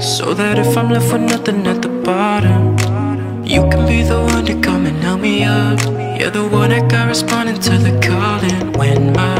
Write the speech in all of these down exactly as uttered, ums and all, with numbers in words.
So that if I'm left with nothing at the bottom, you can be the one to come and help me up. You're the one that got responding to the calling. When my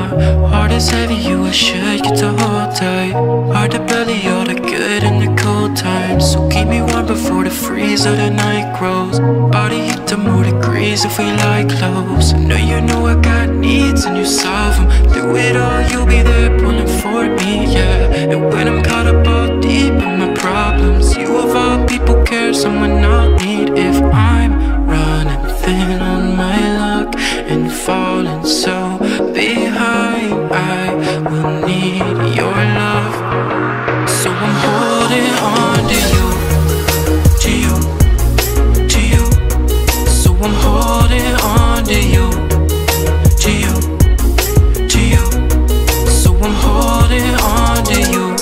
heart is heavy, you are sure you get to hold tight. Hard to belly all the good in the cold times. So keep me warm before the freeze of the night grows. Body heat to more degrees if we lie close. I know you know I got needs and you solve them. Through it all, you'll be there pulling for me, yeah. And when I'm caught up all deep in my problems, you of all people care, someone I'll need. If I'm running thin on my luck and falling so behind, I will need your love. So I'm holding on to you, to you, to you. So I'm holding on to you, to you, to you. So I'm holding on to you,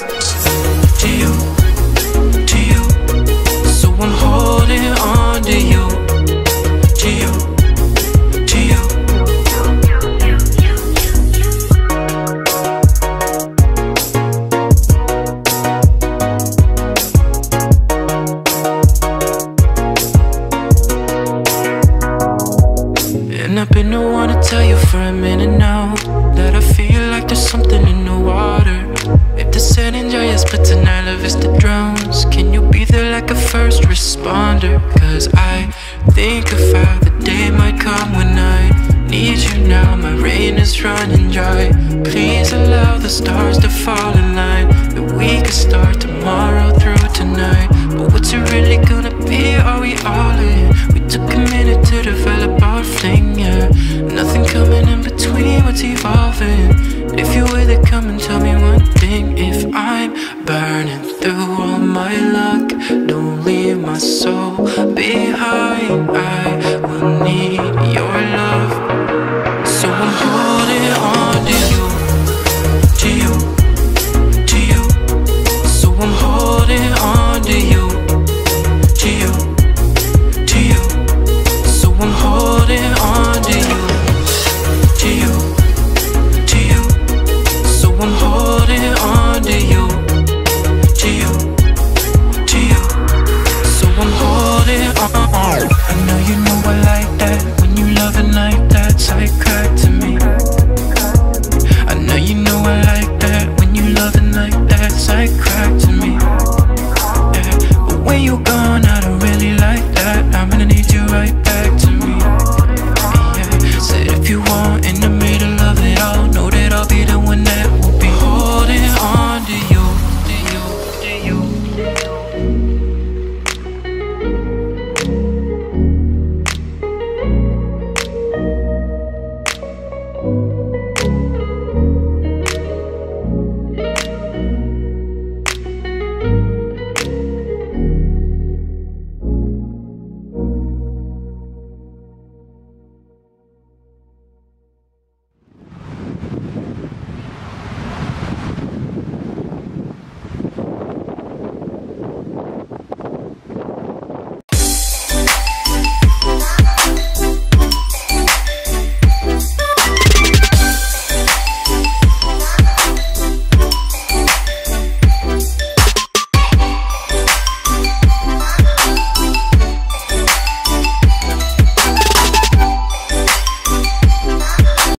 to you, to you. So I'm holding on to you, to you, to you. And I've been the one to tell you for a minute now that I feel like there's something in the water. If the sand and joyous, but tonight love is the drowns. Can you be there like a first responder? Cause I think of how the day might come when I need you now. My rain is running dry. Please allow the stars to fall in line, that we could start tomorrow through tonight. But what's it really gonna be? Are we all in? We took a minute to develop our fling, yeah. Nothing coming in between, what's evolving? If you're with it, come and tell me one thing. If I'm burning through all my luck, don't leave my soul behind. I will need